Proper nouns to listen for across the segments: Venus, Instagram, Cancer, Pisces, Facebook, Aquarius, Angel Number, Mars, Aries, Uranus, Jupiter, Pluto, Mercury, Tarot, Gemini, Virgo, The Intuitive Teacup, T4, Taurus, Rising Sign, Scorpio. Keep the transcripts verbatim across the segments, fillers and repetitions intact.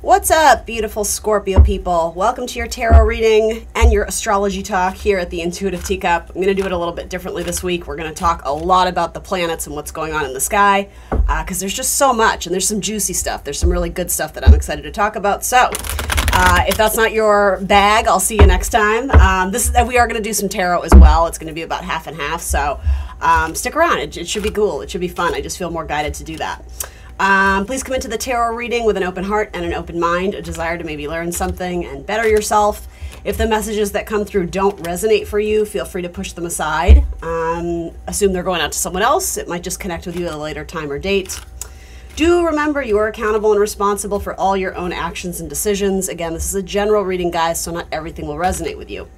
What's up, beautiful Scorpio people? Welcome to your tarot reading and your astrology talk here at the Intuitive Teacup. I'm going to do it a little bit differently this week. We're going to talk a lot about the planets and what's going on in the sky because uh, there's just so much, and there's some juicy stuff. There's some really good stuff that I'm excited to talk about. So uh, if that's not your bag, I'll see you next time. Um, this is, we are going to do some tarot as well. It's going to be about half and half. So um, stick around. It, it should be cool. It should be fun. I just feel more guided to do that. Um, please come into the tarot reading with an open heart and an open mind, a desire to maybe learn something and better yourself. If the messages that come through don't resonate for you, feel free to push them aside. Um, assume they're going out to someone else. It might just connect with you at a later time or date. Do remember you are accountable and responsible for all your own actions and decisions. Again, this is a general reading, guys, so not everything will resonate with you.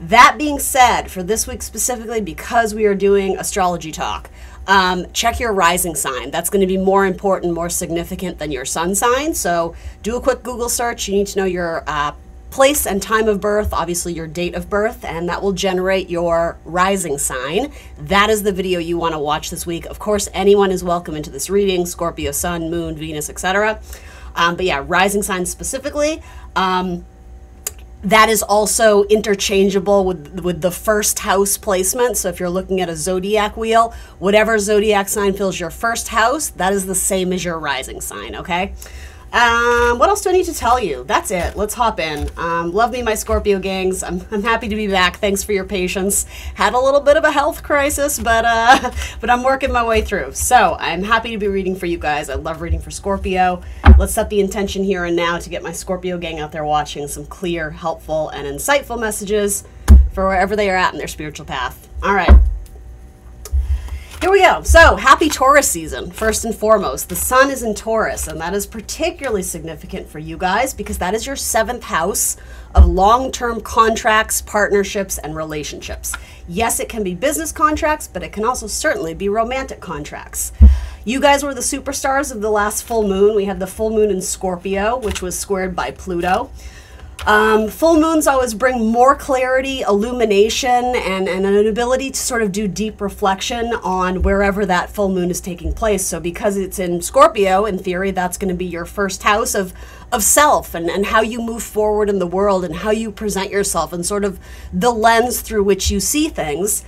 That being said, for this week specifically, because we are doing astrology talk, Um, check your rising sign. That's going to be more important, more significant than your sun sign. So do a quick Google search. You need to know your uh, place and time of birth, obviously your date of birth, and that will generate your rising sign. That is the video you want to watch this week. Of course, anyone is welcome into this reading, Scorpio, Sun, Moon, Venus, et cetera. Um, but yeah, rising sign specifically. Um, That is also interchangeable with, with the first house placement. So if you're looking at a zodiac wheel, whatever zodiac sign fills your first house, that is the same as your rising sign, okay? Um, what else do I need to tell you? That's it. Let's hop in. Um, love me, my Scorpio gangs. I'm, I'm happy to be back. Thanks for your patience. Had a little bit of a health crisis, but, uh, but I'm working my way through. So I'm happy to be reading for you guys. I love reading for Scorpio. Let's set the intention here and now to get my Scorpio gang out there watching some clear, helpful, and insightful messages for wherever they are at in their spiritual path. All right. Here we go. So happy Taurus season, first and foremost. The sun is in Taurus, and that is particularly significant for you guys because that is your seventh house of long-term contracts, partnerships, and relationships. Yes, it can be business contracts, but it can also certainly be romantic contracts. You guys were the superstars of the last full moon. We had the full moon in Scorpio, which was squared by Pluto. Um, full moons always bring more clarity, illumination, and, and an ability to sort of do deep reflection on wherever that full moon is taking place. So because it's in Scorpio, in theory, that's going to be your first house of, of self and, and how you move forward in the world and how you present yourself and sort of the lens through which you see things.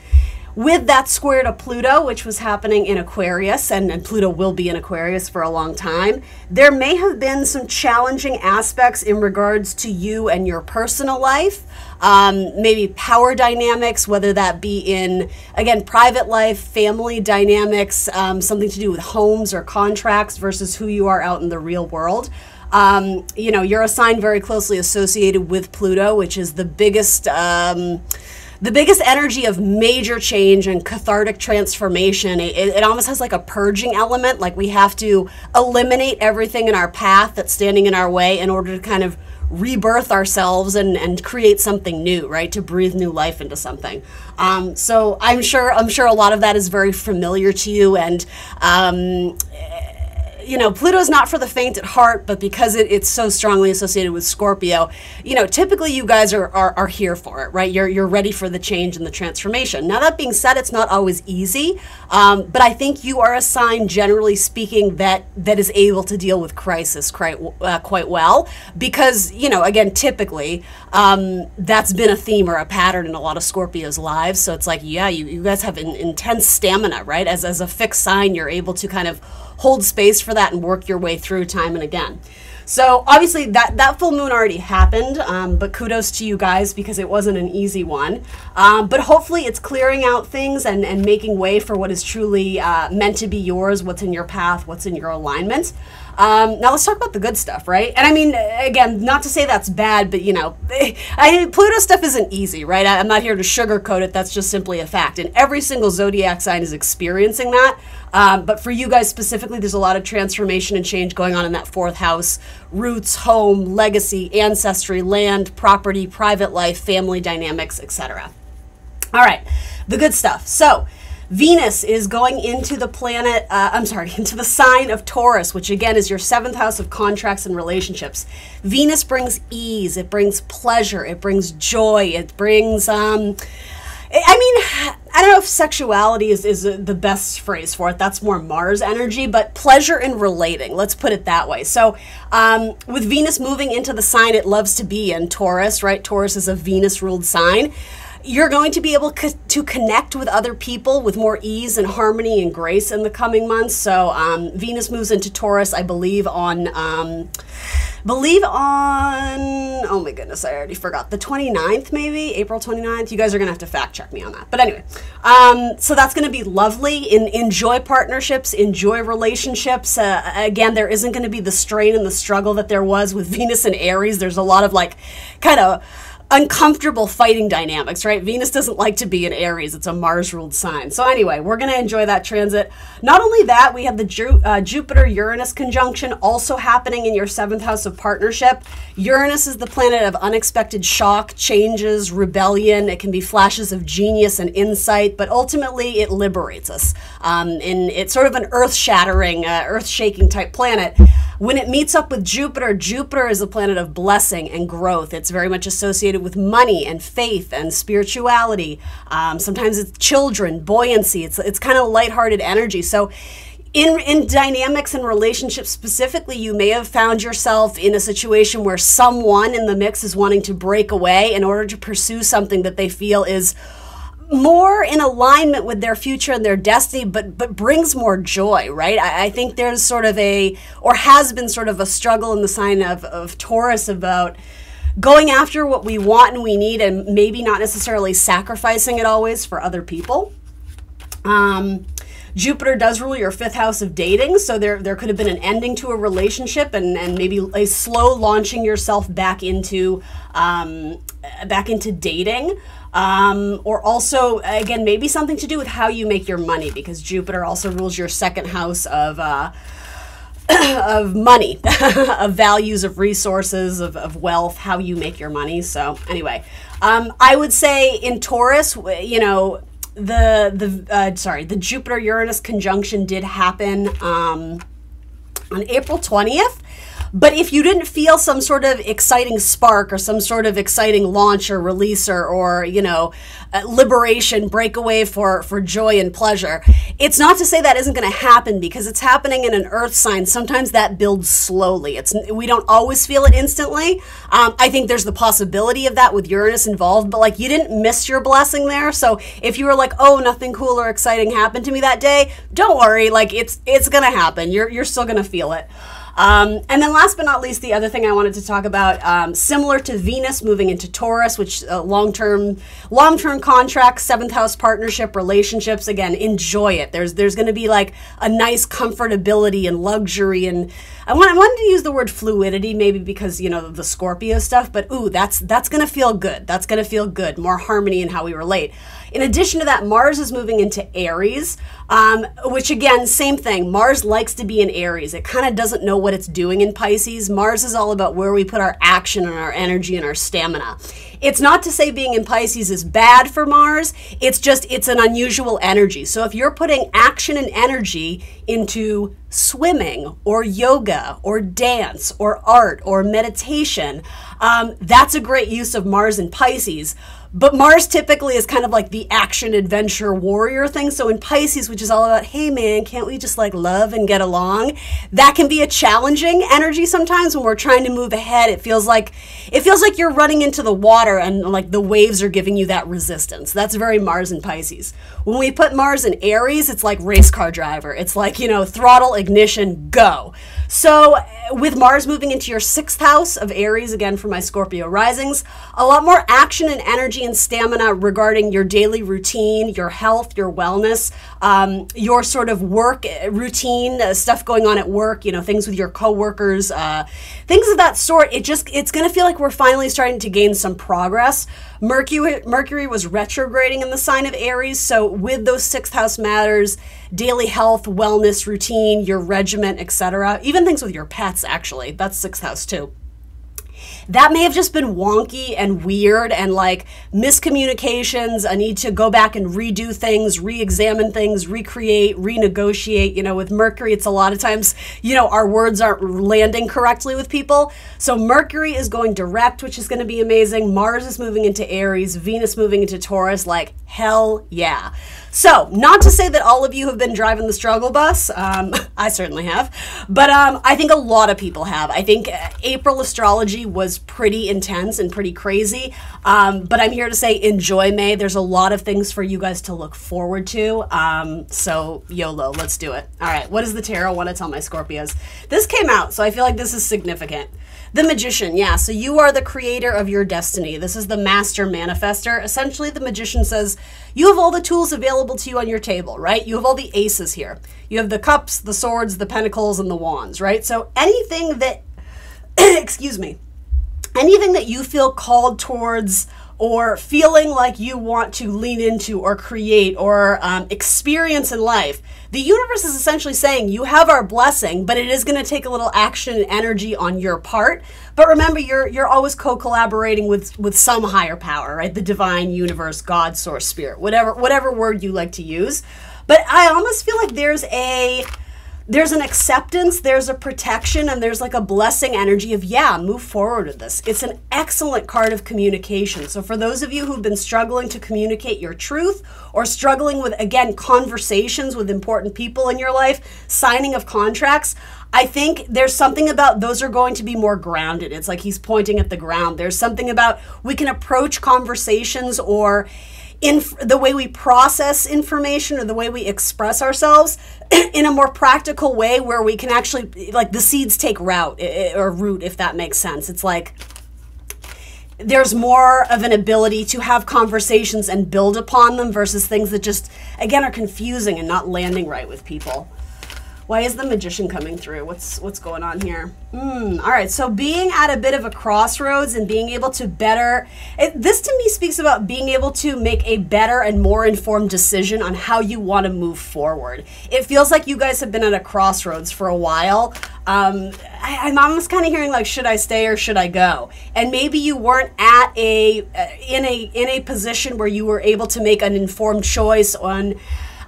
With that square to Pluto, which was happening in Aquarius, and, and Pluto will be in Aquarius for a long time, there may have been some challenging aspects in regards to you and your personal life, um, maybe power dynamics, whether that be in, again, private life, family dynamics, um, something to do with homes or contracts versus who you are out in the real world. Um, you know, you're a sign very closely associated with Pluto, which is the biggest... Um, The biggest energy of major change and cathartic transformation. It, it almost has like a purging element, like we have to eliminate everything in our path that's standing in our way in order to kind of rebirth ourselves and, and create something new, right? To breathe new life into something. Um, so I'm sure, I'm sure a lot of that is very familiar to you, and um, you know, Pluto's not for the faint at heart, but because it, it's so strongly associated with Scorpio, you know, typically you guys are, are, are here for it, right? You're, you're ready for the change and the transformation. Now, that being said, it's not always easy, um, but I think you are a sign, generally speaking, that, that is able to deal with crisis quite, uh, quite well because, you know, again, typically um, that's been a theme or a pattern in a lot of Scorpio's lives. So it's like, yeah, you, you guys have an intense stamina, right? As, as a fixed sign, you're able to kind of hold space for that and work your way through time and again. So obviously that, that full moon already happened, um, but kudos to you guys because it wasn't an easy one. Um, but hopefully it's clearing out things and, and making way for what is truly uh, meant to be yours, what's in your path, what's in your alignment. Um, now let's talk about the good stuff, right? And I mean, again, not to say that's bad, but you know, I, Pluto stuff isn't easy, right? I, I'm not here to sugarcoat it. That's just simply a fact. And every single zodiac sign is experiencing that. Um, but for you guys specifically, there's a lot of transformation and change going on in that fourth house: roots, home, legacy, ancestry, land, property, private life, family dynamics, et cetera. All right, the good stuff. So Venus is going into the planet, uh, I'm sorry, into the sign of Taurus, which again is your seventh house of contracts and relationships. Venus brings ease, it brings pleasure, it brings joy, it brings, um, I mean, I don't know if sexuality is, is the best phrase for it. That's more Mars energy, but pleasure in relating. Let's put it that way. So um, with Venus moving into the sign it loves to be in, Taurus, right? Taurus is a Venus-ruled sign. You're going to be able co to connect with other people with more ease and harmony and grace in the coming months. So um, Venus moves into Taurus, I believe, on... Um, believe on, oh my goodness, I already forgot, the twenty-ninth maybe, April twenty-ninth. You guys are going to have to fact check me on that. But anyway, um, so that's going to be lovely. In, enjoy partnerships, enjoy relationships. Uh, again, there isn't going to be the strain and the struggle that there was with Venus and Aries. There's a lot of like kind of uncomfortable fighting dynamics, right? Venus doesn't like to be in Aries. It's a Mars-ruled sign. So anyway, we're going to enjoy that transit. Not only that, we have the Ju uh, Jupiter-Uranus conjunction also happening in your seventh house of partnership. Uranus is the planet of unexpected shock, changes, rebellion. It can be flashes of genius and insight, but ultimately it liberates us. Um, and it's sort of an earth-shattering, uh, earth-shaking type planet. When it meets up with Jupiter, Jupiter is a planet of blessing and growth. It's very much associated with money and faith and spirituality. Um, sometimes it's children, buoyancy. It's, it's kind of lighthearted energy. So in, in dynamics and relationships specifically, you may have found yourself in a situation where someone in the mix is wanting to break away in order to pursue something that they feel is more in alignment with their future and their destiny, but but brings more joy, right? I, I think there's sort of a, or has been sort of a struggle in the sign of, of Taurus about going after what we want and we need and maybe not necessarily sacrificing it always for other people. Um, Jupiter does rule your fifth house of dating, so there, there could have been an ending to a relationship and, and maybe a slow launching yourself back into, um, back into dating. Um, or also, again, maybe something to do with how you make your money, because Jupiter also rules your second house of, uh, of money, of values, of resources, of, of wealth, how you make your money. So anyway, um, I would say in Taurus, you know, the, the, uh, sorry, the Jupiter-Uranus conjunction did happen, um, on April twentieth. But if you didn't feel some sort of exciting spark or some sort of exciting launch or release or, or you know, uh, liberation, breakaway for, for joy and pleasure, it's not to say that isn't going to happen, because it's happening in an earth sign. Sometimes that builds slowly. It's, we don't always feel it instantly. Um, I think there's the possibility of that with Uranus involved, but like you didn't miss your blessing there. So if you were like, oh, nothing cool or exciting happened to me that day, don't worry. Like it's, it's going to happen. You're, you're still going to feel it. Um, and then last but not least, the other thing I wanted to talk about, um, similar to Venus moving into Taurus, which uh, long-term, long-term contracts, seventh house partnership, relationships, again, enjoy it. There's, there's going to be like a nice comfortability and luxury. And I, want, I wanted to use the word fluidity, maybe because, you know, the Scorpio stuff, but ooh, that's, that's going to feel good. That's going to feel good. More harmony in how we relate. In addition to that, Mars is moving into Aries, um, which again, same thing. Mars likes to be in Aries. It kind of doesn't know what it's doing in Pisces. Mars is all about where we put our action and our energy and our stamina. It's not to say being in Pisces is bad for Mars. It's just, it's an unusual energy. So if you're putting action and energy into swimming or yoga or dance or art or meditation, um, that's a great use of Mars in Pisces. But Mars typically is kind of like the action, adventure, warrior thing. So in Pisces, which is all about, hey man, can't we just like love and get along? That can be a challenging energy sometimes when we're trying to move ahead. It feels like, it feels like you're running into the water and like the waves are giving you that resistance. That's very Mars in Pisces. When we put Mars in Aries, it's like race car driver. It's like, you know, throttle, ignition, go. So with Mars moving into your sixth house of Aries, again for my Scorpio risings, a lot more action and energy and stamina regarding your daily routine, your health, your wellness, um, your sort of work routine, uh, stuff going on at work, you know, things with your coworkers, uh, things of that sort. It just, it's going to feel like we're finally starting to gain some progress. Mercury, Mercury was retrograding in the sign of Aries. So with those sixth house matters, daily health, wellness, routine, your regimen, et cetera, even things with your pets, actually, that's sixth house too. That may have just been wonky and weird and like miscommunications, a need to go back and redo things, re-examine things, recreate, renegotiate. You know, with Mercury, it's a lot of times, you know, our words aren't landing correctly with people. So Mercury is going direct, which is going to be amazing. Mars is moving into Aries, Venus moving into Taurus, like hell yeah. So not to say that all of you have been driving the struggle bus. Um, I certainly have. But um, I think a lot of people have. I think April astrology was pretty intense and pretty crazy. Um, but I'm here to say enjoy May. There's a lot of things for you guys to look forward to. Um, so YOLO, let's do it. All right, what does the tarot want to tell my Scorpios? This came out, so I feel like this is significant. The Magician, yeah. So you are the creator of your destiny. This is the master manifester. Essentially, the Magician says, you have all the tools available to you on your table, right? You have all the aces here. You have the cups, the swords, the pentacles, and the wands, right? So anything that, excuse me, anything that you feel called towards or feeling like you want to lean into or create or um, experience in life, the universe is essentially saying you have our blessing, but it is going to take a little action and energy on your part. But remember, you're you're always co-collaborating with with some higher power, right? The divine, universe, God, source, spirit, whatever whatever word you like to use. But I almost feel like there's a there's an acceptance, there's a protection, and there's like a blessing energy of, yeah, move forward with this. It's an excellent card of communication. So for those of you who've been struggling to communicate your truth or struggling with, again, conversations with important people in your life, signing of contracts, I think there's something about those are going to be more grounded. It's like he's pointing at the ground. There's something about we can approach conversations or Inf the way we process information or the way we express ourselves in a more practical way where we can actually, like, the seeds take root or root, if that makes sense. It's like there's more of an ability to have conversations and build upon them versus things that just, again, are confusing and not landing right with people. Why is the Magician coming through? What's what's going on here? Mm, all right, so being at a bit of a crossroads and being able to better, it, this to me speaks about being able to make a better and more informed decision on how you want to move forward. It feels like you guys have been at a crossroads for a while. Um, I, I'm almost kind of hearing like, should I stay or should I go? And maybe you weren't at a in a in a position where you were able to make an informed choice on.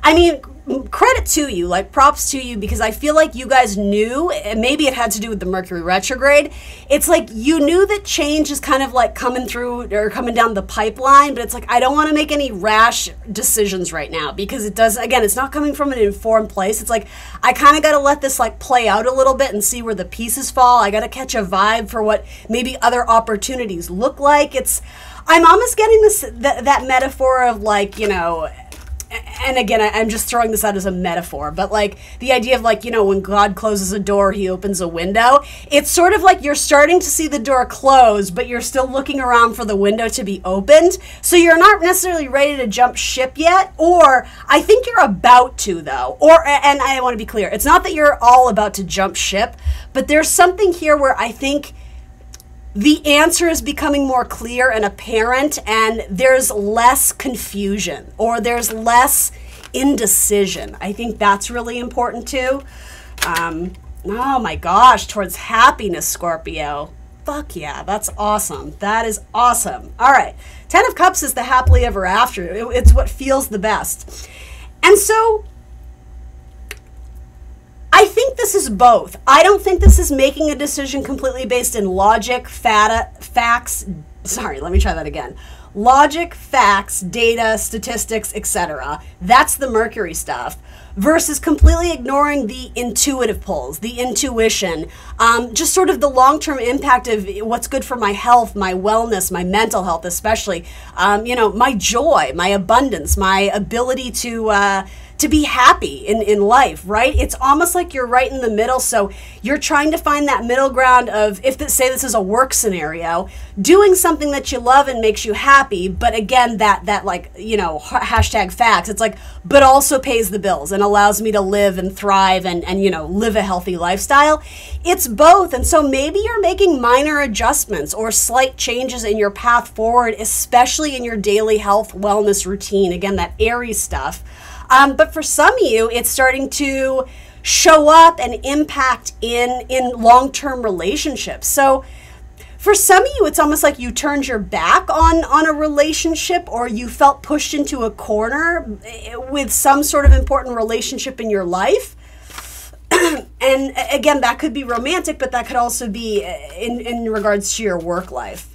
I mean, credit to you, like props to you, because I feel like you guys knew, and maybe it had to do with the Mercury retrograde. It's like you knew that change is kind of like coming through or coming down the pipeline, but it's like, I don't want to make any rash decisions right now because it does, again, it's not coming from an informed place. It's like, I kind of got to let this like play out a little bit and see where the pieces fall. I got to catch a vibe for what maybe other opportunities look like. It's, I'm almost getting this, th that metaphor of like, you know, and again, I'm just throwing this out as a metaphor, but like the idea of like, you know, when God closes a door, he opens a window. It's sort of like you're starting to see the door close, but you're still looking around for the window to be opened. So you're not necessarily ready to jump ship yet, or I think you're about to though, or, and I want to be clear, it's not that you're all about to jump ship, but there's something here where I think the answer is becoming more clear and apparent, and there's less confusion or there's less indecision. I think that's really important too. Um, oh my gosh, towards happiness, Scorpio. Fuck yeah, that's awesome. That is awesome. All right, Ten of Cups is the happily ever after. It, it's what feels the best. And so I think this is both. I don't think this is making a decision completely based in logic, fata, facts, sorry, let me try that again. Logic, facts, data, statistics, et cetera. That's the Mercury stuff. Versus completely ignoring the intuitive pulls, the intuition, um, just sort of the long-term impact of what's good for my health, my wellness, my mental health especially, um, you know, my joy, my abundance, my ability to uh, to be happy in, in life, right? It's almost like you're right in the middle. So you're trying to find that middle ground of, if this, say this is a work scenario, doing something that you love and makes you happy. But again, that, that like, you know, hashtag facts, it's like, but also pays the bills and allows me to live and thrive and, and, you know, live a healthy lifestyle. It's both. And so maybe you're making minor adjustments or slight changes in your path forward, especially in your daily health wellness routine. Again, that Aries stuff. Um, but for some of you, it's starting to show up and impact in, in long-term relationships. So For some of you, it's almost like you turned your back on, on a relationship, or you felt pushed into a corner with some sort of important relationship in your life. And again, that could be romantic, but that could also be in, in regards to your work life.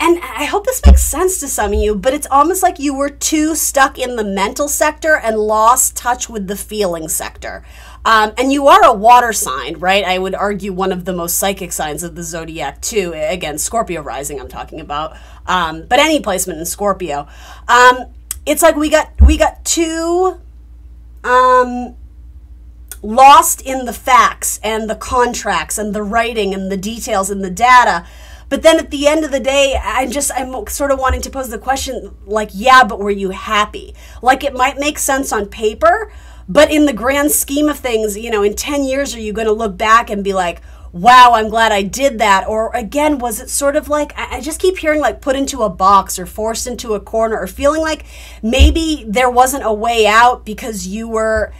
And I hope this makes sense to some of you, but it's almost like you were too stuck in the mental sector and lost touch with the feeling sector. Um, and you are a water sign, right? I would argue one of the most psychic signs of the zodiac too. Again, Scorpio rising I'm talking about, um, but any placement in Scorpio. Um, it's like we got, we got too um, lost in the facts and the contracts and the writing and the details and the data. But then at the end of the day, I'm just, I'm sort of wanting to pose the question, like, yeah, but were you happy? Like, it might make sense on paper, but in the grand scheme of things, you know, in ten years, are you going to look back and be like, wow, I'm glad I did that? Or again, was it sort of like, I just keep hearing like put into a box or forced into a corner, or feeling like maybe there wasn't a way out because you were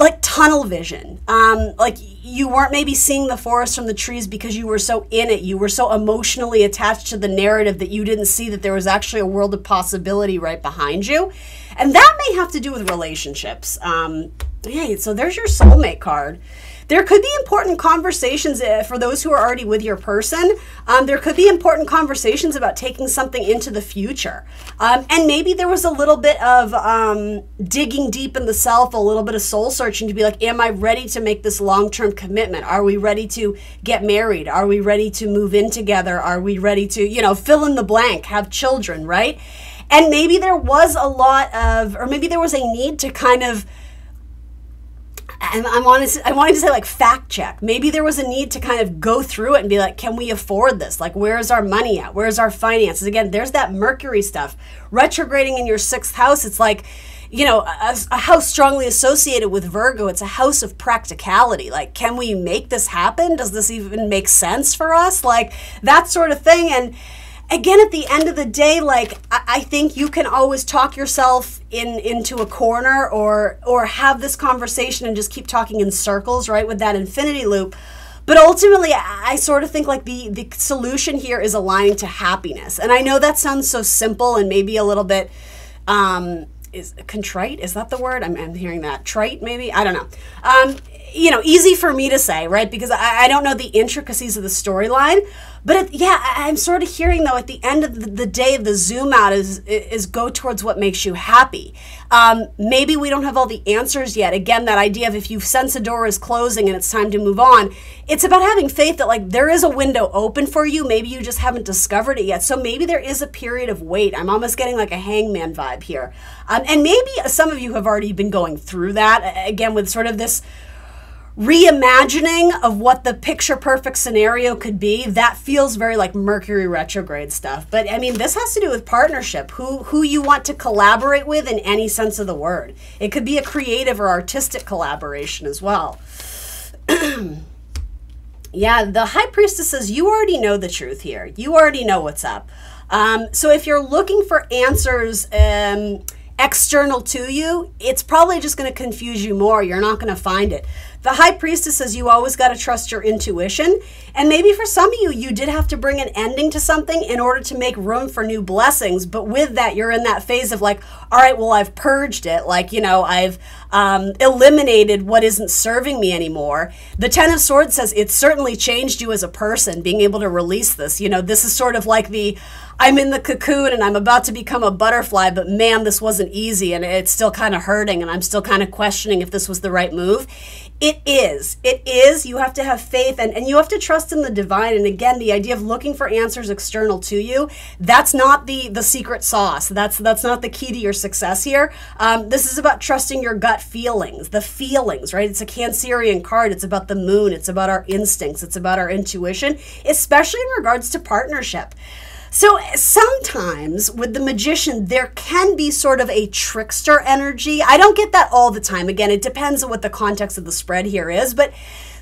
like tunnel vision. Um, like you weren't maybe seeing the forest from the trees because you were so in it. You were so emotionally attached to the narrative that you didn't see that there was actually a world of possibility right behind you. And that may have to do with relationships. Um, yeah, so there's your soulmate card. There could be important conversations for those who are already with your person. Um, there could be important conversations about taking something into the future. Um, and maybe there was a little bit of um, digging deep in the self, a little bit of soul searching to be like, am I ready to make this long-term commitment? Are we ready to get married? Are we ready to move in together? Are we ready to, you know, fill in the blank, have children, right? And maybe there was a lot of, or maybe there was a need to kind of, And I'm honest, I wanted to say like fact check. Maybe there was a need to kind of go through it and be like, can we afford this? Like, where's our money at? Where's our finances? Again, there's that Mercury stuff retrograding in your sixth house. It's like, you know, a, a house strongly associated with Virgo. It's a house of practicality. Like, can we make this happen? Does this even make sense for us? Like that sort of thing. And again, at the end of the day, like, I think you can always talk yourself in into a corner, or or have this conversation and just keep talking in circles, right, with that infinity loop. But ultimately, I sort of think like the, the solution here is aligning to happiness. And I know that sounds so simple and maybe a little bit um, is contrite. Is that the word? I'm, I'm hearing that. Trite, maybe? I don't know. Um, you know, easy for me to say, right, because I, I don't know the intricacies of the storyline. But it, yeah, I'm sort of hearing though at the end of the day, the zoom out is is go towards what makes you happy. Um, maybe we don't have all the answers yet. Again, that idea of if you sense a door is closing and it's time to move on, it's about having faith that like there is a window open for you. Maybe you just haven't discovered it yet. So maybe there is a period of wait. I'm almost getting like a hangman vibe here. Um, and maybe some of you have already been going through that, again, with sort of this reimagining of what the picture perfect scenario could be. That feels very like Mercury retrograde stuff. But I mean, this has to do with partnership, who who you want to collaborate with in any sense of the word. It could be a creative or artistic collaboration as well. Yeah, the High Priestess says, you already know the truth here. You already know what's up. Um, so if you're looking for answers, um, external to you, it's probably just going to confuse you more. You're not going to find it. The High Priestess says you always got to trust your intuition. And maybe for some of you, you did have to bring an ending to something in order to make room for new blessings. But with that, you're in that phase of like, all right, well, I've purged it. Like, you know, I've um, eliminated what isn't serving me anymore. The Ten of Swords says it certainly changed you as a person, being able to release this. You know, this is sort of like the, I'm in the cocoon and I'm about to become a butterfly, but man, this wasn't easy and it's still kind of hurting and I'm still kind of questioning if this was the right move. It is. It is. You have to have faith and, and you have to trust in the divine. And again, the idea of looking for answers external to you, that's not the, the secret sauce. That's, that's not the key to your success here. Um, this is about trusting your gut feelings, the feelings, right? It's a Cancerian card. It's about the moon. It's about our instincts. It's about our intuition, especially in regards to partnership. So sometimes with the Magician, there can be sort of a trickster energy. I don't get that all the time. Again, it depends on what the context of the spread here is, but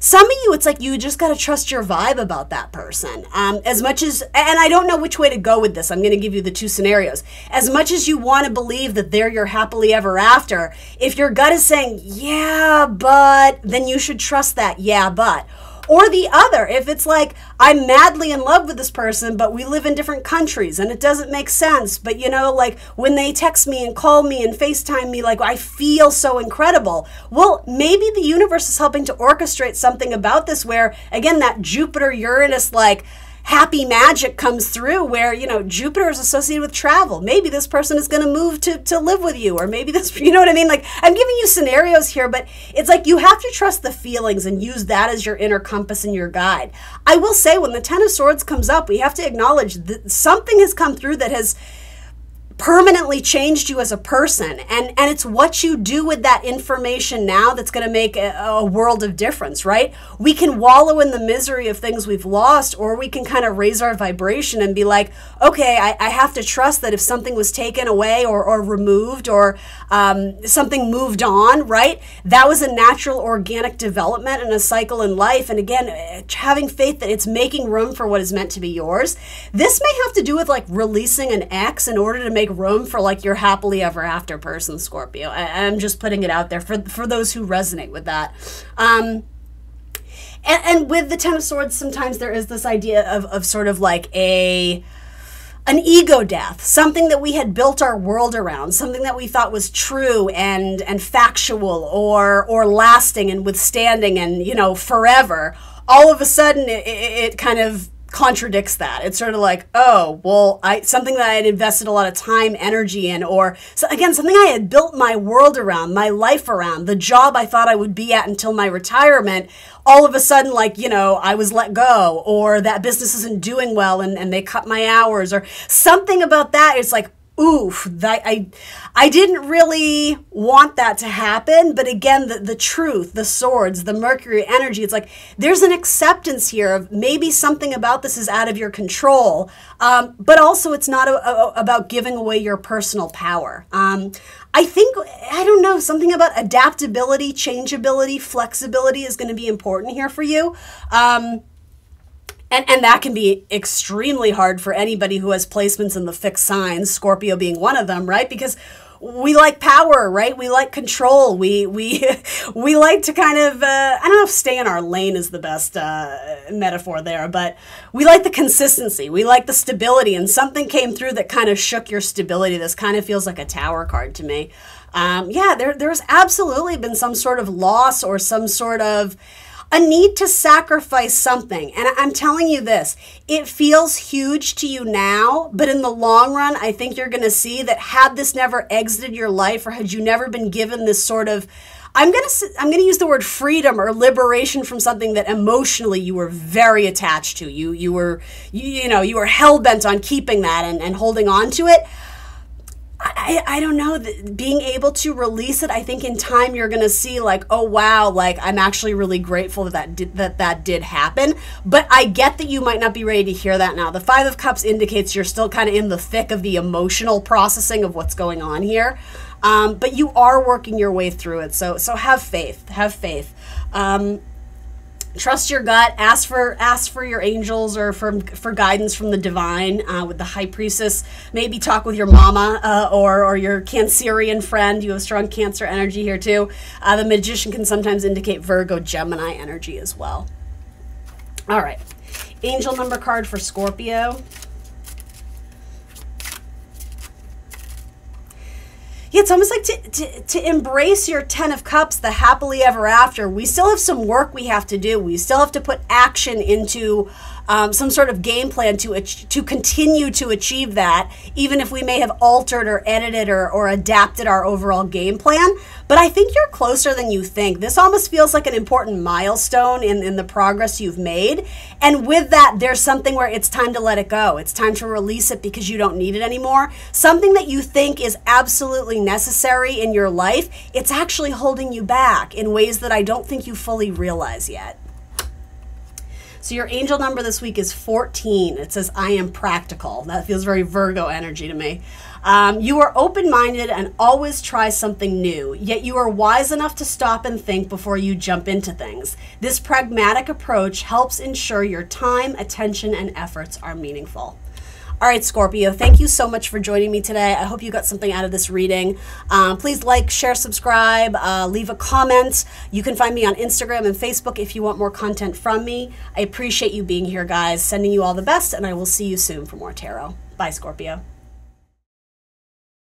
some of you, it's like you just got to trust your vibe about that person. Um, as much as, and I don't know which way to go with this. I'm going to give you the two scenarios. As much as you want to believe that they're your happily ever after, if your gut is saying, yeah, but, then you should trust that, yeah, but. or the other. If it's like, I'm madly in love with this person, but we live in different countries and it doesn't make sense. But you know, like when they text me and call me and FaceTime me, like I feel so incredible. Well, maybe the universe is helping to orchestrate something about this where, again, that Jupiter Uranus, like, happy magic comes through where, you know, Jupiter is associated with travel. Maybe this person is going to move to, to live with you, or maybe this, you know what I mean? Like, I'm giving you scenarios here, but it's like you have to trust the feelings and use that as your inner compass and your guide. I will say when the Ten of Swords comes up, we have to acknowledge that something has come through that has permanently changed you as a person. And, and it's what you do with that information now that's going to make a, a world of difference, right? We can wallow in the misery of things we've lost, or we can kind of raise our vibration and be like, okay, I, I have to trust that if something was taken away or, or removed or um, something moved on, right? That was a natural organic development and a cycle in life. And again, having faith that it's making room for what is meant to be yours. This may have to do with like releasing an ex in order to make room for like your happily ever after person, Scorpio. I, I'm just putting it out there for, for those who resonate with that. Um, and, and with the Ten of Swords, sometimes there is this idea of, of sort of like a... an ego death, something that we had built our world around, something that we thought was true and and factual or or lasting and withstanding and, you know, forever. All of a sudden, it, it, it kind of contradicts that. It's sort of like, oh, well, I something that I had invested a lot of time, energy in, or so again, something I had built my world around, my life around, the job I thought I would be at until my retirement. All of a sudden, like, you know, I was let go, or that business isn't doing well and, and they cut my hours, or something about that. It's like, oof, that I, I didn't really want that to happen. But again, the, the truth, the swords, the Mercury energy, it's like there's an acceptance here of maybe something about this is out of your control. Um, but also it's not a, a, about giving away your personal power. Um, I think, I don't know, something about adaptability, changeability, flexibility is going to be important here for you. Um, And, and that can be extremely hard for anybody who has placements in the fixed signs, Scorpio being one of them, right? Because we like power, right? We like control. We we we like to kind of, uh, I don't know if stay in our lane is the best uh, metaphor there, but we like the consistency. We like the stability. And something came through that kind of shook your stability. This kind of feels like a tower card to me. Um, yeah, there there's absolutely been some sort of loss or some sort of a need to sacrifice something. And I'm telling you this, it feels huge to you now, but in the long run, I think you're going to see that had this never exited your life, or had you never been given this sort of, I'm going to I'm going to use the word freedom or liberation from something that emotionally you were very attached to. You you were you, you know, you were hell-bent on keeping that and and holding on to it. I, I don't know, being able to release it, I think in time you're going to see like, oh, wow, like I'm actually really grateful that that did, that that did happen. But I get that you might not be ready to hear that now. The Five of Cups indicates you're still kind of in the thick of the emotional processing of what's going on here. Um, but you are working your way through it. So so have faith, have faith. Um, Trust your gut, ask for ask for your angels or from for guidance from the divine uh, with the high priestess. Maybe talk with your mama uh, or, or your Cancerian friend. You have strong Cancer energy here too. Uh, the Magician can sometimes indicate Virgo, Gemini energy as well. All right, angel number card for Scorpio. Yeah, it's almost like to, to, to embrace your Ten of Cups, the happily ever after. We still have some work we have to do. We still have to put action into um, some sort of game plan to, to continue to achieve that, even if we may have altered or edited or, or adapted our overall game plan. But I think you're closer than you think. This almost feels like an important milestone in, in the progress you've made. And with that, there's something where it's time to let it go. It's time to release it because you don't need it anymore. Something that you think is absolutely necessary in your life, it's actually holding you back in ways that I don't think you fully realize yet. So your angel number this week is fourteen. It says, I am practical. That feels very Virgo energy to me. Um, you are open-minded and always try something new, yet you are wise enough to stop and think before you jump into things. This pragmatic approach helps ensure your time, attention, and efforts are meaningful. All right, Scorpio, thank you so much for joining me today. I hope you got something out of this reading. Um, please like, share, subscribe, uh, leave a comment. You can find me on Instagram and Facebook if you want more content from me. I appreciate you being here, guys. Sending you all the best, and I will see you soon for more tarot. Bye, Scorpio.